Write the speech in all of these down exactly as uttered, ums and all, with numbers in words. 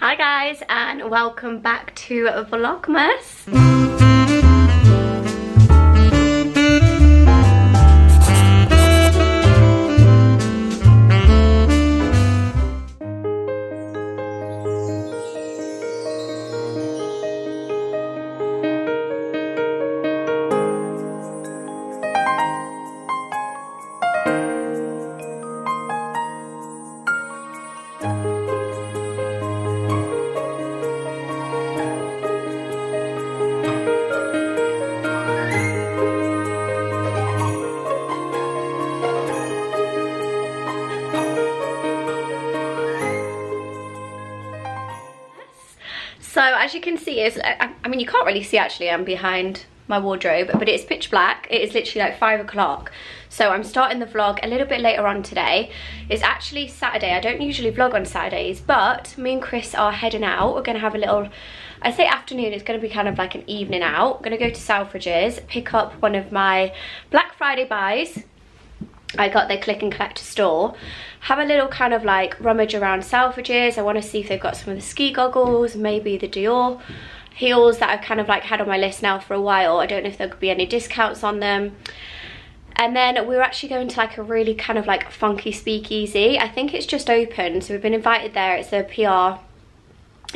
Hi guys, and welcome back to Vlogmas. So as you can see, is I, I mean you can't really see actually, I'm behind my wardrobe, but it's pitch black. It is literally like five o'clock, so I'm starting the vlog a little bit later on today. It's actually Saturday. I don't usually vlog on Saturdays, but me and Chris are heading out. We're going to have a little, I say afternoon, it's going to be kind of like an evening out. I'm going to go to Selfridges, pick up one of my Black Friday buys. I got their click and collect store, have a little kind of like rummage around Selfridges. I want to see if they've got some of the ski goggles, maybe the Dior heels that I've kind of like had on my list now for a while. I don't know if there could be any discounts on them. And then we were actually going to like a really kind of like funky speakeasy. I think it's just open, so we've been invited there. It's a P R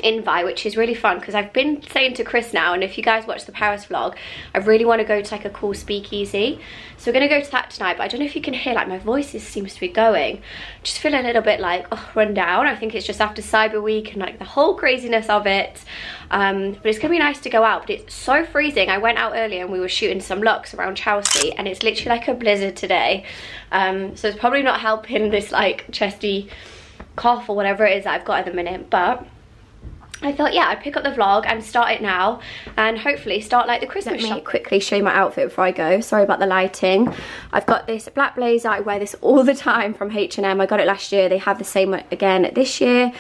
invite, which is really fun because I've been saying to Chris now, and if you guys watch the Paris vlog, I really want to go to like a cool speakeasy, so we're going to go to that tonight. But I don't know if you can hear, like my voice is, seems to be going, just feel a little bit like oh, run down. I think it's just after Cyber Week and like the whole craziness of it, um but it's gonna be nice to go out. But it's so freezing. I went out earlier and we were shooting some looks around Chelsea, and it's literally like a blizzard today, um so it's probably not helping this like chesty cough or whatever it is that I've got at the minute. But I thought, yeah, I'd pick up the vlog and start it now, and hopefully start like the Christmas shopping. Let me shop. quickly show you my outfit before I go. Sorry about the lighting. I've got this black blazer. I wear this all the time from H and M. I got it last year. They have the same again this year.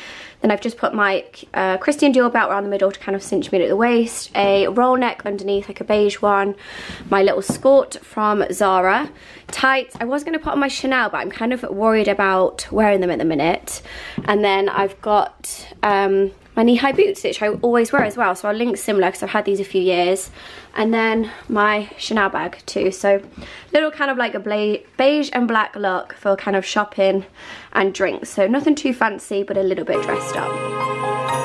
Then I've just put my uh, Christian Dior belt around the middle to kind of cinch me at the waist. A roll neck underneath, like a beige one. My little skirt from Zara. Tights. I was going to put on my Chanel, but I'm kind of worried about wearing them at the minute. And then I've got um, my knee-high boots, which I always wear as well. So I'll link similar because I've had these a few years. And then my Chanel bag too. So little kind of like a beige and black look for kind of shopping and drinks. So nothing too fancy, but a little bit dressed up.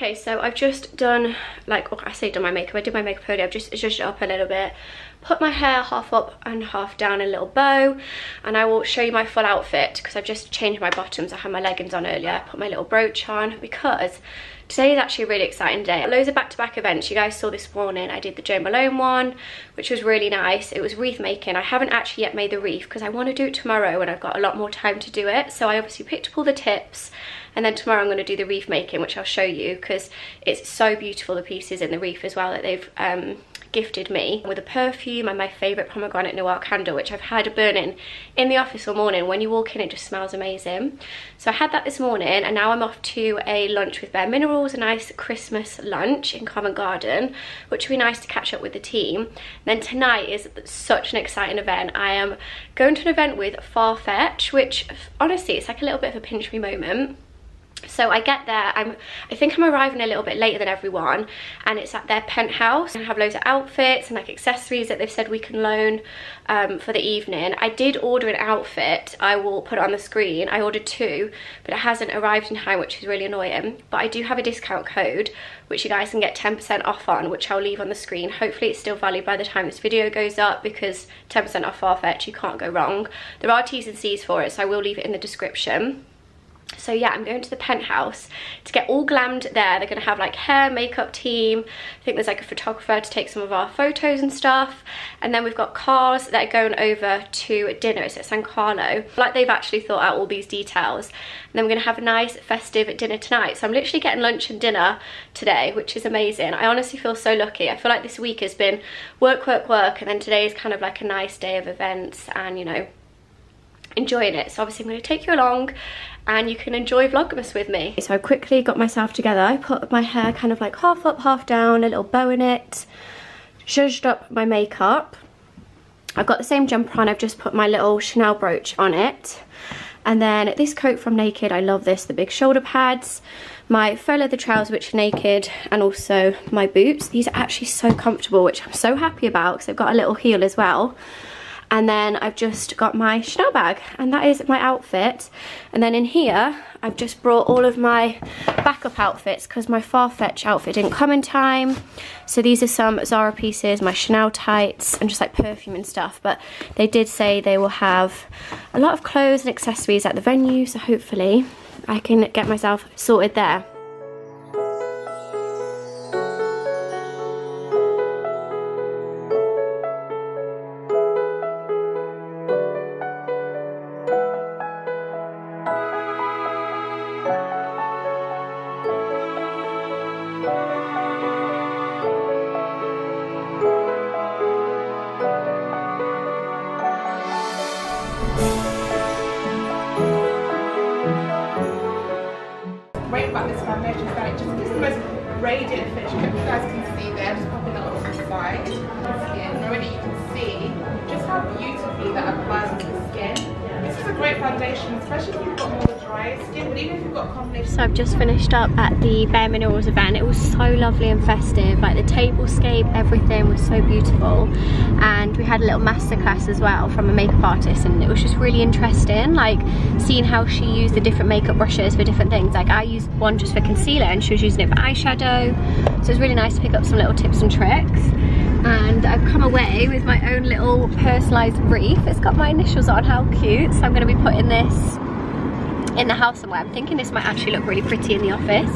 Okay, so I've just done, like, well, I say done my makeup, I did my makeup earlier. I've just adjusted it up a little bit, put my hair half up and half down in a little bow, and I will show you my full outfit because I've just changed my bottoms. I had my leggings on earlier, I put my little brooch on because today is actually a really exciting day. Loads of back-to-back events. You guys saw this morning I did the Jo Malone one, which was really nice. It was wreath making. I haven't actually yet made the wreath because I want to do it tomorrow and I've got a lot more time to do it. So I obviously picked up all the tips, and then tomorrow I'm going to do the wreath making, which I'll show you because it's so beautiful, the pieces in the wreath as well that they've um, gifted me, with a perfume and my favourite pomegranate noir candle, which I've had burning in the office all morning. When you walk in, it just smells amazing. So I had that this morning, and now I'm off to a lunch with Bare Minerals, a nice Christmas lunch in Covent Garden, which will be nice to catch up with the team. And then tonight is such an exciting event. I am going to an event with Farfetch, which honestly, it's like a little bit of a pinch me moment. So I get there, I'm, I think I'm arriving a little bit later than everyone, and it's at their penthouse, and I have loads of outfits and like accessories that they've said we can loan um, for the evening. I did order an outfit, I will put it on the screen. I ordered two, but it hasn't arrived in time, which is really annoying. But I do have a discount code, which you guys can get ten percent off on, which I'll leave on the screen. Hopefully it's still valid by the time this video goes up, because ten percent off Farfetch, you can't go wrong. There are T's and C's for it, so I will leave it in the description. So yeah, I'm going to the Penthouse to get all glammed there. They're gonna have like hair, makeup team. I think there's like a photographer to take some of our photos and stuff. And then we've got cars that are going over to dinner. It's at San Carlo. Like they've actually thought out all these details. And then we're gonna have a nice festive dinner tonight. So I'm literally getting lunch and dinner today, which is amazing. I honestly feel so lucky. I feel like this week has been work, work, work. And then today is kind of like a nice day of events and, you know, enjoying it. So obviously I'm gonna take you along and you can enjoy Vlogmas with me. So I quickly got myself together. I put my hair kind of like half up, half down, a little bow in it, zhuzhed up my makeup. I've got the same jumper on, I've just put my little Chanel brooch on it. And then this coat from Naked, I love this, the big shoulder pads, my faux leather trousers which are Naked, and also my boots. These are actually so comfortable, which I'm so happy about because they've got a little heel as well. And then I've just got my Chanel bag, and that is my outfit. And then in here, I've just brought all of my backup outfits because my Farfetch outfit didn't come in time. So these are some Zara pieces, my Chanel tights, and just like perfume and stuff. But they did say they will have a lot of clothes and accessories at the venue, so hopefully I can get myself sorted there. So I've just finished up at the Bare Minerals event. It was so lovely and festive, like the tablescape, everything was so beautiful. And we had a little masterclass as well from a makeup artist, and it was just really interesting, like seeing how she used the different makeup brushes for different things. Like I used one just for concealer and she was using it for eyeshadow. So it was really nice to pick up some little tips and tricks. And I've come away with my own little personalised wreath. It's got my initials on, how cute. So I'm going to be putting this in the house somewhere. I'm thinking this might actually look really pretty in the office.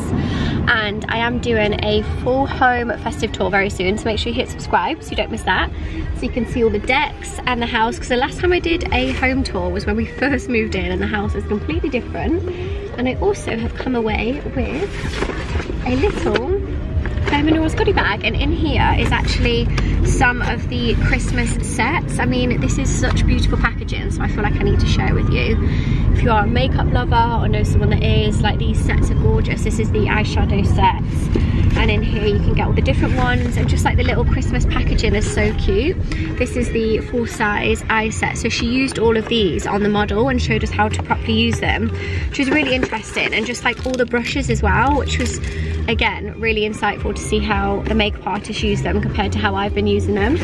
And I am doing a full home festive tour very soon, so make sure you hit subscribe so you don't miss that, so you can see all the decks and the house, because the last time I did a home tour was when we first moved in and the house is completely different. And I also have come away with a little Bare Minerals goodie bag, and in here is actually some of the Christmas sets. I mean, this is such beautiful packaging, so I feel like I need to share with you. If you are a makeup lover or know someone that is, like these sets are gorgeous. This is the eyeshadow sets, and in here you can get all the different ones, and just like the little Christmas packaging is so cute. This is the full size eye set, so she used all of these on the model and showed us how to properly use them, which was really interesting. And just like all the brushes as well, which was again really insightful to see how the makeup artists use them compared to how I've been using them.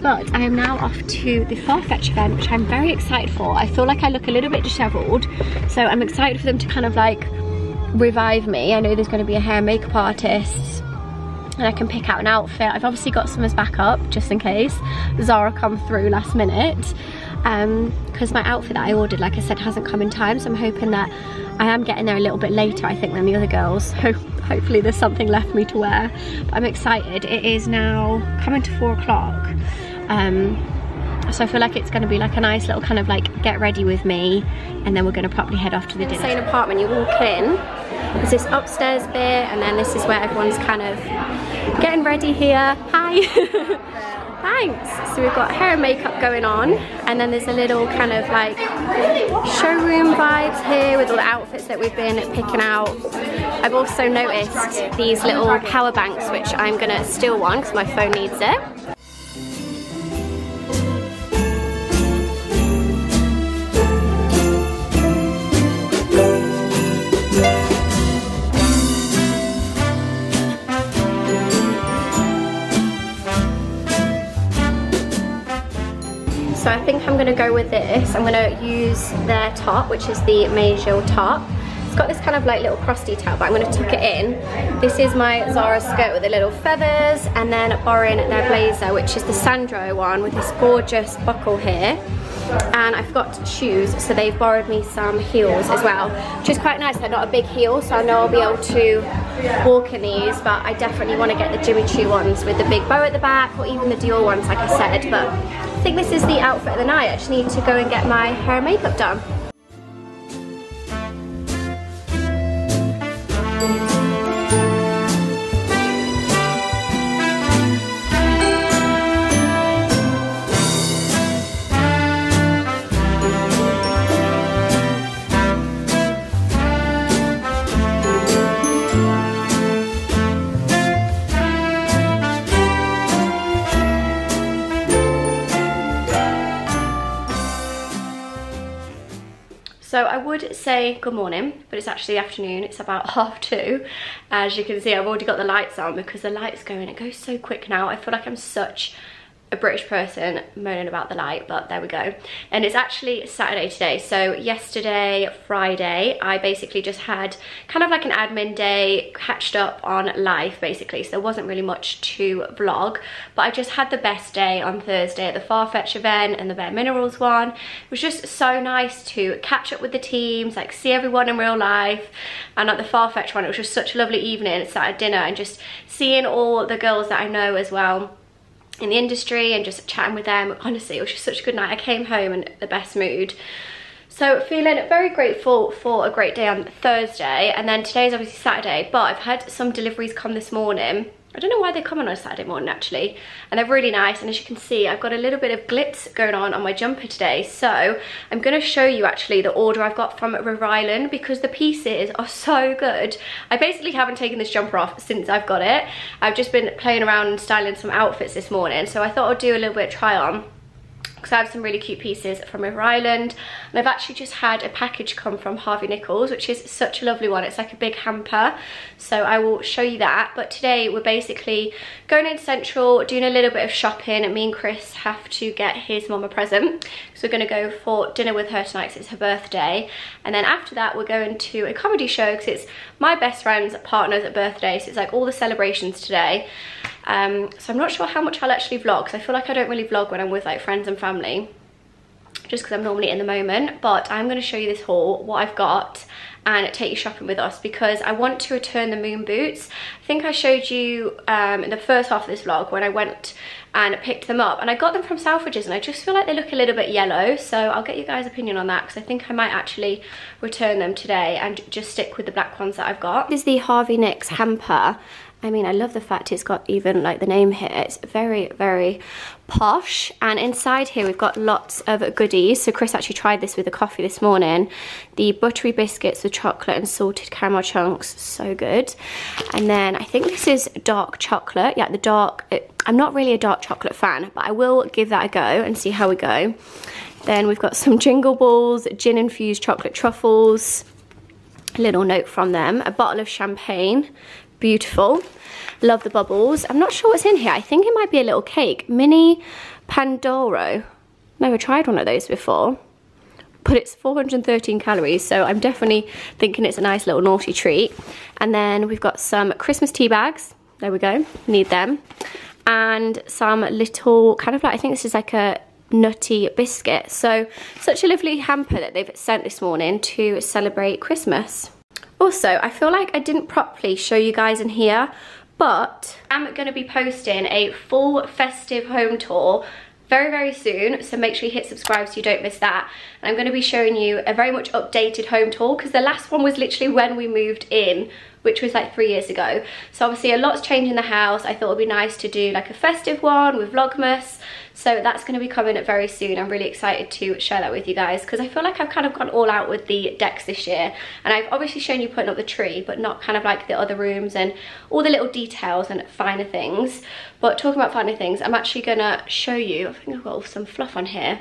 But I am now off to the Farfetch event, which I'm very excited for. I feel like I look a little bit disheveled, so I'm excited for them to kind of like revive me. I know there's going to be a hair makeup artist, and I can pick out an outfit. I've obviously got some as backup just in case Zara come through last minute, um because my outfit that I ordered, like I said, hasn't come in time. So I'm hoping that I am getting there a little bit later, I think, than the other girls, so hopefully there's something left for me to wear. But I'm excited. It is now coming to four o'clock, um so I feel like it's going to be like a nice little kind of like get ready with me, and then we're going to properly head off to the dinner. Insane apartment. You walk in, there's this upstairs bit, and then this is where everyone's kind of getting ready here. Hi. Thanks. So we've got hair and makeup going on, and then there's a little kind of like showroom vibes here with all the outfits that we've been picking out. I've also noticed these little power banks, which I'm gonna steal one because my phone needs it. So I think I'm going to go with this. I'm going to use their top, which is the Major top. It's got this kind of like little cross detail, but I'm going to tuck it in. This is my Zara skirt with the little feathers, and then borrowing their blazer, which is the Sandro one with this gorgeous buckle here. and I've got shoes, so they've borrowed me some heels as well, which is quite nice. They're not a big heel, so I know I'll be able to walk in these, but I definitely want to get the Jimmy Choo ones with the big bow at the back, or even the Dior ones like I said. But I think this is the outfit of the night. I just need to go and get my hair and makeup done. So I would say good morning, but it's actually afternoon. It's about half two. As you can see, I've already got the lights on because the light's going. It goes so quick now. I feel like I'm such a British person moaning about the light, but there we go. And it's actually Saturday today. So yesterday, Friday, I basically just had kind of like an admin day, catched up on life basically. So there wasn't really much to vlog, but I just had the best day on Thursday at the Farfetch event and the Bare Minerals one. It was just so nice to catch up with the teams, like see everyone in real life. And at the Farfetch one, it was just such a lovely evening. It's at dinner and just seeing all the girls that I know as well in the industry and just chatting with them. Honestly, it was just such a good night. I came home in the best mood. So feeling very grateful for a great day on Thursday. And then today's obviously Saturday, but I've had some deliveries come this morning. I don't know why they come on a Saturday morning actually. And they're really nice. And as you can see, I've got a little bit of glitz going on on my jumper today. So I'm going to show you actually the order I've got from River Island because the pieces are so good. I basically haven't taken this jumper off since I've got it. I've just been playing around and styling some outfits this morning. So I thought I'd do a little bit of try on, because I have some really cute pieces from River Island. And I've actually just had a package come from Harvey Nichols, which is such a lovely one. It's like a big hamper, so I will show you that. But today we're basically going into Central, doing a little bit of shopping. Me and Chris have to get his mum a present, so we're going to go for dinner with her tonight because it's her birthday. And then after that we're going to a comedy show because it's my best friend's partner's birthday, so it's like all the celebrations today. Um, so I'm not sure how much I'll actually vlog because I feel like I don't really vlog when I'm with like friends and family, just because I'm normally in the moment. But I'm going to show you this haul, what I've got, and take you shopping with us, because I want to return the moon boots. I think I showed you um, in the first half of this vlog when I went and picked them up, and I got them from Selfridges, and I just feel like they look a little bit yellow. So I'll get you guys' opinion on that, because I think I might actually return them today and just stick with the black ones that I've got. This is the Harvey Nichols hamper. I mean, I love the fact it's got even like the name here. It's very, very posh. And inside here, we've got lots of goodies. So Chris actually tried this with the coffee this morning. The buttery biscuits with chocolate and salted caramel chunks, so good. And then I think this is dark chocolate. Yeah, the dark, it, I'm not really a dark chocolate fan, but I will give that a go and see how we go. Then we've got some Jingle Balls, gin infused chocolate truffles, a little note from them, a bottle of champagne. Beautiful, love the bubbles. I'm not sure what's in here. I think it might be a little cake, mini Pandoro. Never tried one of those before, but it's four hundred thirteen calories, so I'm definitely thinking it's a nice little naughty treat. And then we've got some Christmas tea bags, there we go, need them. And some little kind of like, I think this is like a nutty biscuit. So such a lovely hamper that they've sent this morning to celebrate Christmas. Also, I feel like I didn't properly show you guys in here, but I'm going to be posting a full festive home tour very, very soon. So make sure you hit subscribe so you don't miss that. And I'm going to be showing you a very much updated home tour, because the last one was literally when we moved in, which was like three years ago. So obviously a lot's changed in the house. I thought it'd be nice to do like a festive one with Vlogmas. So that's going to be coming very soon. I'm really excited to share that with you guys, because I feel like I've kind of gone all out with the decks this year. And I've obviously shown you putting up the tree, but not kind of like the other rooms and all the little details and finer things. But talking about finer things, I'm actually going to show you, I think I've got some fluff on here,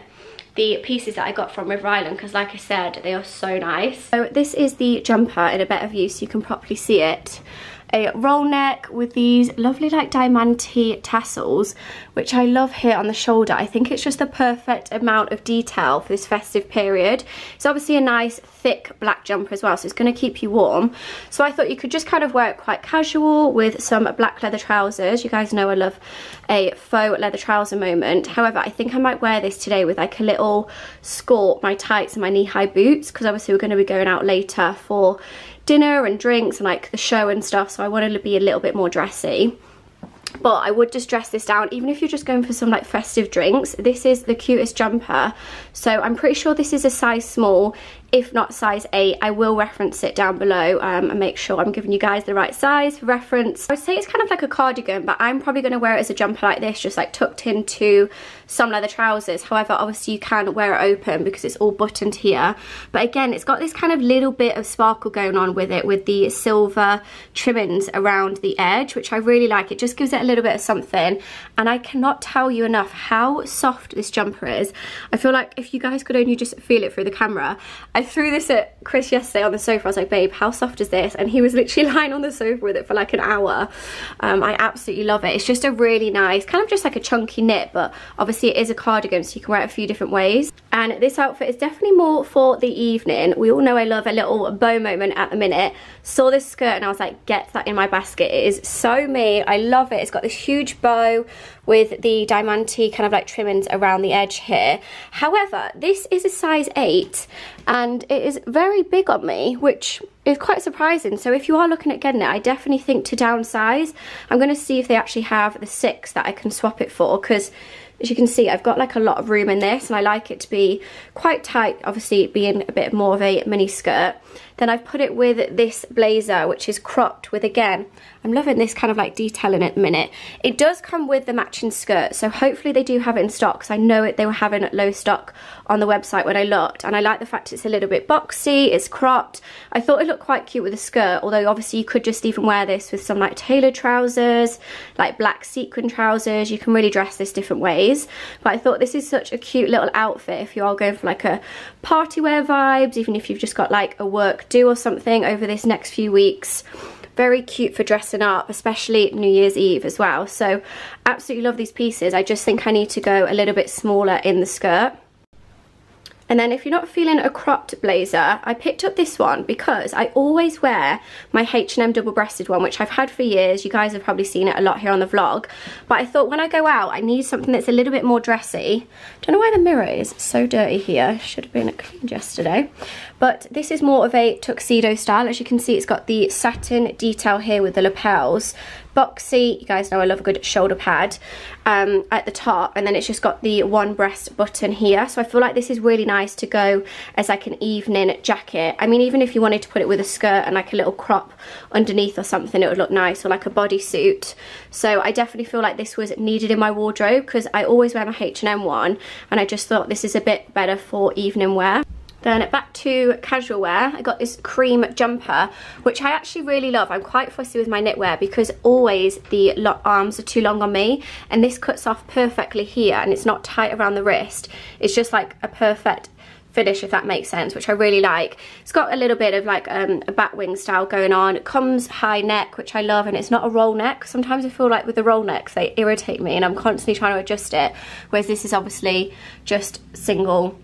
the pieces that I got from River Island, because like I said, they are so nice. So this is the jumper in a better view so you can properly see it. a roll neck with these lovely like diamante tassels, which I love here on the shoulder. I think it's just the perfect amount of detail for this festive period. It's obviously a nice thick black jumper as well, so it's going to keep you warm. So I thought you could just kind of wear it quite casual with some black leather trousers. You guys know I love a faux leather trouser moment. However, I think I might wear this today with like a little skort, my tights and my knee-high boots, because obviously we're going to be going out later for dinner and drinks and like the show and stuff, so I wanted to be a little bit more dressy. But I would just dress this down, even if you're just going for some like festive drinks. This is the cutest jumper, so I'm pretty sure this is a size small, if not size eight. I will reference it down below um, and make sure I'm giving you guys the right size for reference. I would say it's kind of like a cardigan, but I'm probably going to wear it as a jumper like this, just like tucked into some leather trousers. However, obviously you can wear it open because it's all buttoned here. But again, it's got this kind of little bit of sparkle going on with it, with the silver trimmings around the edge, which I really like. It just gives it a little bit of something, and I cannot tell you enough how soft this jumper is. I feel like if you guys could only just feel it through the camera. I threw this at Chris yesterday on the sofa. I was like, babe, how soft is this? And he was literally lying on the sofa with it for like an hour. Um, I absolutely love it. It's just a really nice, kind of just like a chunky knit, but obviously it is a cardigan, so you can wear it a few different ways. And this outfit is definitely more for the evening. We all know I love a little bow moment at the minute. Saw this skirt and I was like, get that in my basket. It is so me. I love it. It's got this huge bow with the diamante kind of like trimmings around the edge here. However, this is a size eight and it is very big on me, which is quite surprising. So if you are looking at getting it, I definitely think to downsize. I'm going to see if they actually have the six that I can swap it for, because as you can see, I've got like a lot of room in this, and I like it to be quite tight, obviously being a bit more of a mini skirt. Then I've put it with this blazer, which is cropped with, again, I'm loving this kind of like detail in it at the minute. It does come with the matching skirt, so hopefully they do have it in stock, because I know it, they were having low stock on the website when I looked. And I like the fact it's a little bit boxy, it's cropped. I thought it looked quite cute with a skirt, although obviously you could just even wear this with some like tailored trousers, like black sequin trousers. You can really dress this different ways. But I thought this is such a cute little outfit if you are going for like a party wear vibes, even if you've just got like a work do or something over this next few weeks. Very cute for dressing up, especially New Year's Eve as well. So absolutely love these pieces. I just think I need to go a little bit smaller in the skirt. And then if you're not feeling a cropped blazer, I picked up this one because I always wear my H and M double-breasted one, which I've had for years. You guys have probably seen it a lot here on the vlog. But I thought when I go out, I need something that's a little bit more dressy. Don't know why the mirror is so dirty here. Should have been cleaned yesterday. But this is more of a tuxedo style. As you can see, it's got the satin detail here with the lapels. Boxy, you guys know I love a good shoulder pad um, at the top, and then it's just got the one breast button here. So I feel like this is really nice to go as like an evening jacket. I mean, even if you wanted to put it with a skirt and like a little crop underneath or something, it would look nice, or like a bodysuit. So I definitely feel like this was needed in my wardrobe, because I always wear my H and M one, and I just thought this is a bit better for evening wear. Then back to casual wear, I got this cream jumper, which I actually really love. I'm quite fussy with my knitwear because always the arms are too long on me, and this cuts off perfectly here, and it's not tight around the wrist. It's just like a perfect finish, if that makes sense, which I really like. It's got a little bit of like um, a batwing style going on. It comes high neck, which I love, and it's not a roll neck. Sometimes I feel like with the roll necks, they irritate me, and I'm constantly trying to adjust it, whereas this is obviously just single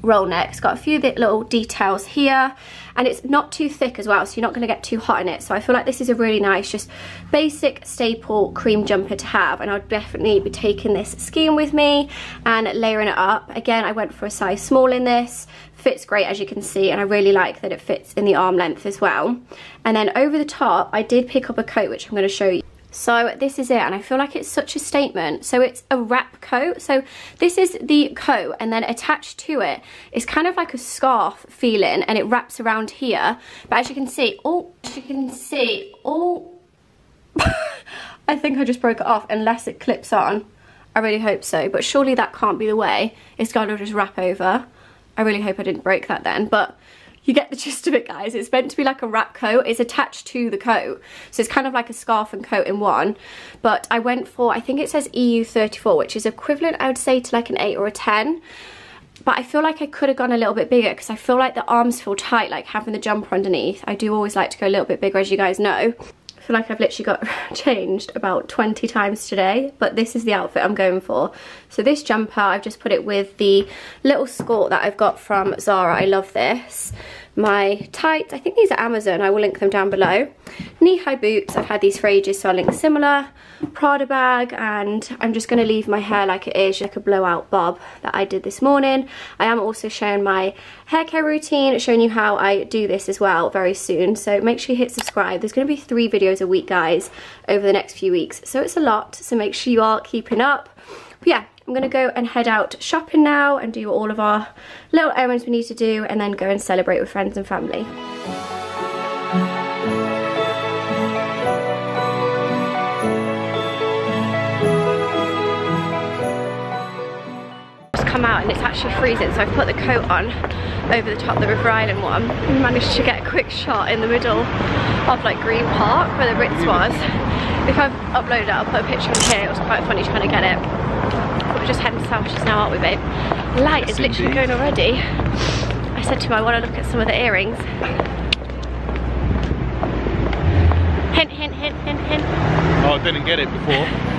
roll neck. It's got a few little details here, and it's not too thick as well, so you're not going to get too hot in it. So I feel like this is a really nice, just basic staple cream jumper to have, and I'll definitely be taking this skiing with me and layering it up. Again, I went for a size small in this. Fits great, as you can see, and I really like that it fits in the arm length as well. And then over the top, I did pick up a coat, which I'm going to show you. So this is it, and I feel like it's such a statement. So it's a wrap coat. So this is the coat, and then attached to it is kind of like a scarf feeling, and it wraps around here. But as you can see, oh, as you can see, oh, I think I just broke it off, unless it clips on. I really hope so, but surely that can't be the way. It's got to just wrap over. I really hope I didn't break that then, but you get the gist of it, guys. It's meant to be like a wrap coat. It's attached to the coat, so it's kind of like a scarf and coat in one. But I went for, I think it says E U thirty-four, which is equivalent, I would say, to like an eight or a ten. But I feel like I could have gone a little bit bigger, because I feel like the arms feel tight, like having the jumper underneath. I do always like to go a little bit bigger, as you guys know. feel like I've literally got changed about twenty times today, but this is the outfit I'm going for. So this jumper, I've just put it with the little skirt that I've got from Zara. I love this. My tights, I think these are Amazon, I will link them down below. Knee-high boots, I've had these for ages, so I'll link similar. Prada bag, and I'm just going to leave my hair like it is, like a blowout bob that I did this morning. I am also showing my hair care routine, showing you how I do this as well very soon, so make sure you hit subscribe. There's going to be three videos a week, guys, over the next few weeks, so it's a lot, so make sure you are keeping up. But yeah, I'm going to go and head out shopping now and do all of our little errands we need to do, and then go and celebrate with friends and family. Just come out and it's actually freezing, so I've put the coat on over the top of the River Island one and managed to get a quick shot in the middle of like Green Park where the Ritz was. If I've uploaded it, I'll put a picture in here. It was quite funny trying to get it. We're just heading to Selfridges now, aren't we, babe? Light yes, is literally indeed. Going already. I said to him, I want to look at some of the earrings. Hint, hint, hint, hint, hint. Oh, I didn't get it before.